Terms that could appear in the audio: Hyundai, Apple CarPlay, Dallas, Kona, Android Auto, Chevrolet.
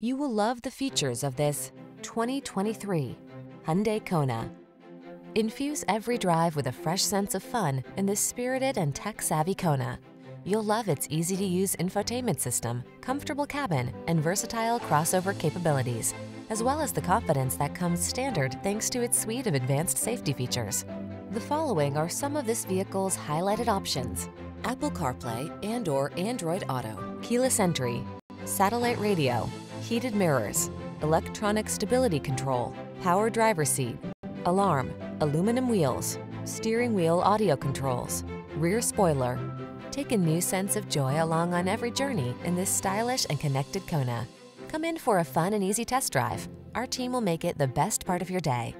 You will love the features of this 2023 Hyundai Kona. Infuse every drive with a fresh sense of fun in this spirited and tech-savvy Kona. You'll love its easy-to-use infotainment system, comfortable cabin, and versatile crossover capabilities, as well as the confidence that comes standard thanks to its suite of advanced safety features. The following are some of this vehicle's highlighted options: Apple CarPlay and/or Android Auto, keyless entry, satellite radio, heated mirrors, electronic stability control, power driver's seat, alarm, aluminum wheels, steering wheel audio controls, rear spoiler. Take a new sense of joy along on every journey in this stylish and connected Kona. Come in for a fun and easy test drive. Our team will make it the best part of your day.